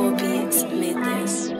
T-4our Beats made this.